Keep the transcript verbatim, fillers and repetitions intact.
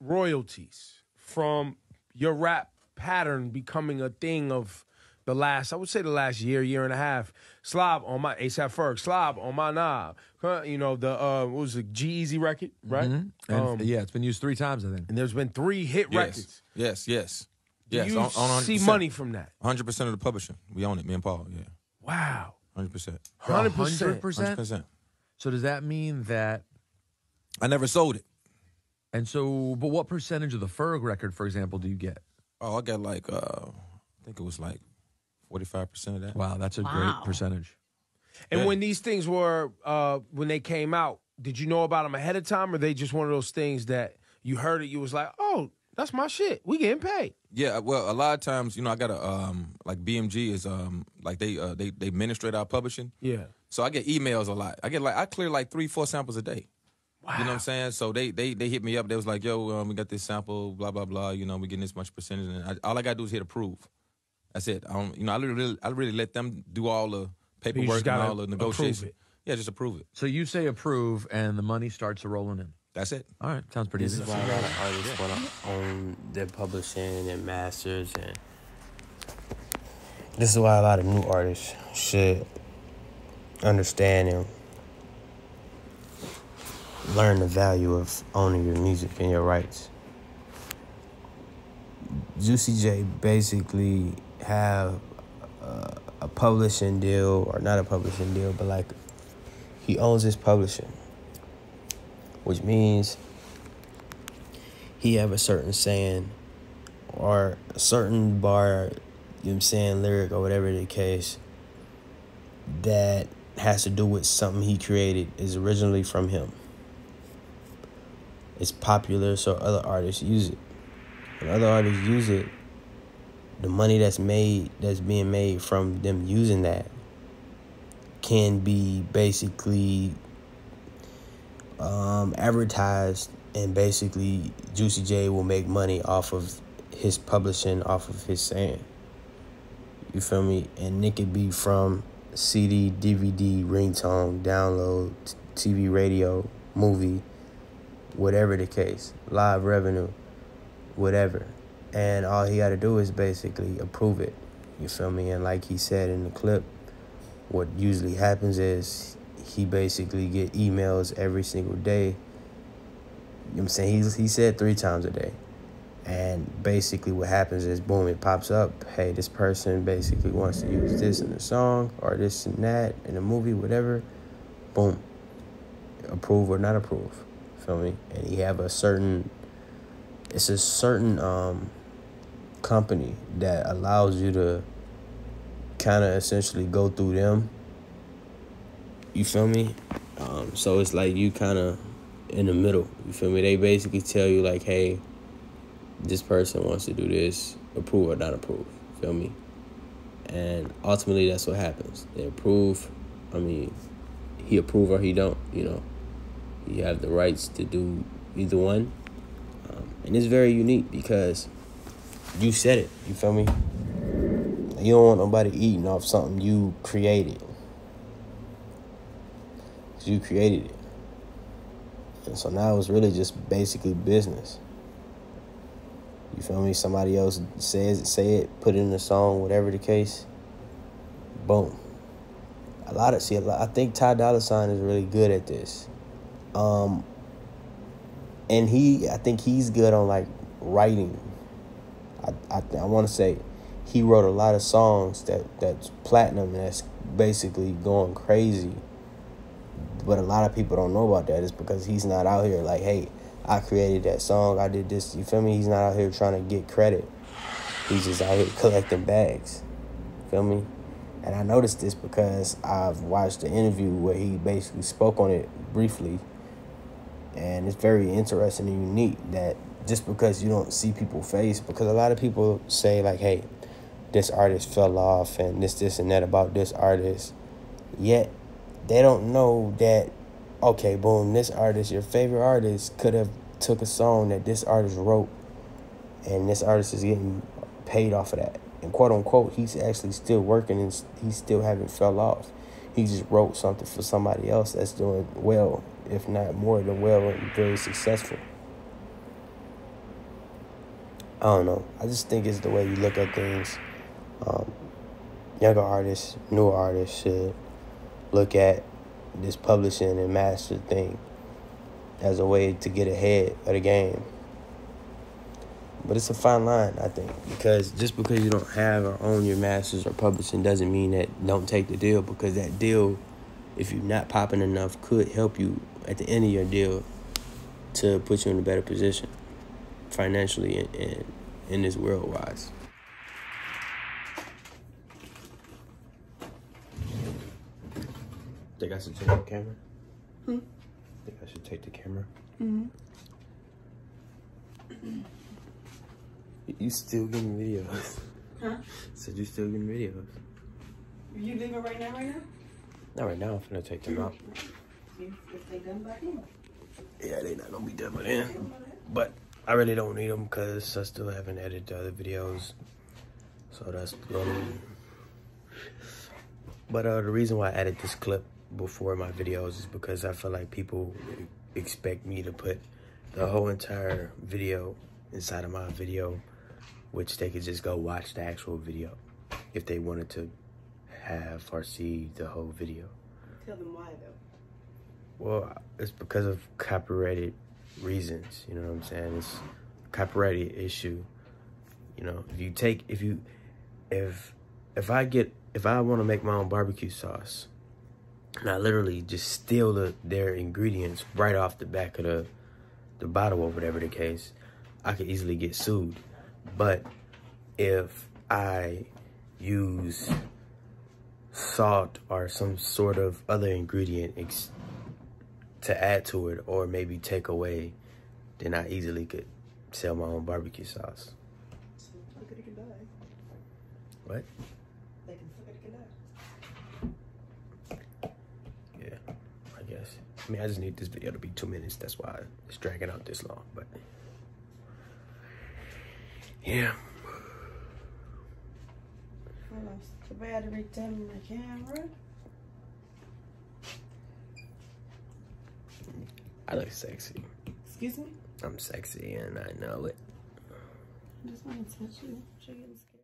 royalties from your rap pattern becoming a thing of the last, I would say the last year, year and a half. Slob on my A$AP Ferg, Slob on my knob. You know, the, uh, what was it, G-Eazy record, right? Mm-hmm. And, um, yeah, it's been used three times, I think. And there's been three hit yes. records. Yes, yes. Do yes. you on, on see money from that? one hundred percent of the publishing. We own it, me and Paul, yeah. Wow. one hundred percent. one hundred percent? one hundred percent. So does that mean that... I never sold it. And so, but what percentage of the Ferg record, for example, do you get? Oh, I got like, uh, I think it was like forty-five percent of that. Wow, that's a wow. great percentage. And yeah. when these things were, uh, when they came out, did you know about them ahead of time, or they just one of those things that you heard it, you was like, oh, that's my shit. We getting paid. Yeah, well, a lot of times, you know, I got a, um, like B M G is, um, like they, uh, they, they administrate our publishing. Yeah. So I get emails a lot. I get like, I clear like three, four samples a day. Wow. You know what I'm saying? So they they they hit me up. They was like, yo, um, we got this sample, blah, blah, blah. You know, we getting this much percentage. And I, all I got to do is hit approve. That's it. I don't, you know, I really, I really let them do all the paperwork and all the negotiation. Yeah, just approve it. So you say approve and the money starts rolling in. That's it. All right. Sounds pretty easy. This is why a lot of artists want to own their publishing and masters. And this is why a lot of new artists should understand and learn the value of owning your music and your rights. Juicy J basically have a, a publishing deal, or not a publishing deal, but like he owns his publishing, which means he have a certain saying or a certain bar, you know what I'm saying, lyric or whatever the case, that has to do with something he created is originally from him. It's popular, so other artists use it. When other artists use it, the money that's made, that's being made from them using that, can be basically um, advertised, and basically Juicy J will make money off of his publishing, off of his saying. You feel me? And it could be from C D, D V D, ringtone, download, T V, radio, movie, whatever the case, live revenue, whatever. And all he got to do is basically approve it. You feel me? And like he said in the clip, what usually happens is he basically get emails every single day. You know what I'm saying? He, he said three times a day. And basically what happens is, boom, it pops up. Hey, this person basically wants to use this in a song or this and that in a movie, whatever. Boom. Approve or not approve. Feel me? And he have a certain, it's a certain um, company that allows you to kind of essentially go through them. You feel me? Um, so it's like you kind of in the middle. You feel me? They basically tell you like, hey, this person wants to do this, approve or not approve. Feel me? And ultimately that's what happens. They approve. I mean, he approve or he don't, you know. You have the rights to do either one. Um, and it's very unique because you said it. You feel me? You don't want nobody eating off something you created. Because you created it. And so now it's really just basically business. You feel me? Somebody else says it, say it, put it in a song, whatever the case. Boom. A lot of, see, a lot, I think Ty Dolla $ign is really good at this. Um, and he, I think he's good on like writing. I I, I want to say he wrote a lot of songs that, that's platinum and that's basically going crazy. But a lot of people don't know about that. It's because he's not out here like, hey, I created that song. I did this. You feel me? He's not out here trying to get credit. He's just out here collecting bags. Feel me? And I noticed this because I've watched the interview where he basically spoke on it briefly. And it's very interesting and unique that just because you don't see people's face, because a lot of people say like, hey, this artist fell off and this, this and that about this artist. Yet they don't know that, okay, boom, this artist, your favorite artist could have took a song that this artist wrote and this artist is getting paid off of that. And quote unquote, he's actually still working and he still haven't fell off. He just wrote something for somebody else that's doing well, if not more than well, and very successful. I don't know. I just think it's the way you look at things. Um, younger artists, newer artists should look at this publishing and master thing as a way to get ahead of the game. But it's a fine line, I think, because just because you don't have or own your masters or publishing doesn't mean that don't take the deal, because that deal, if you're not popping enough, could help you at the end of your deal to put you in a better position financially and, and in this world-wise. Think I should take the camera? Hmm? Think I should take the camera? Mm-hmm. You still getting videos. Huh? Said you still getting videos. Are you leaving right now, right now? Not right now, I'm finna take them out. If they done by then? Yeah, they not gonna be done by then. But I really don't need them because I still haven't edited the other videos. So that's blown. But uh, the reason why I added this clip before my videos is because I feel like people expect me to put the whole entire video inside of my video, which they could just go watch the actual video if they wanted to have or see the whole video. Tell them why, though. Well, it's because of copyrighted reasons, you know what I'm saying? It's a copyrighted issue. You know, if you take, if you, if, if I get, if I want to make my own barbecue sauce, and I literally just steal the, their ingredients right off the back of the, the bottle or whatever the case, I could easily get sued. But if I use salt or some sort of other ingredient ex to add to it or maybe take away, then I easily could sell my own barbecue sauce. So somebody could die. What? They can, somebody could die. Yeah, I guess. I mean, I just need this video to be two minutes. That's why it's dragging out this long, but yeah. I lost the battery in my camera. I look sexy. Excuse me? I'm sexy and I know it. I just want to touch you.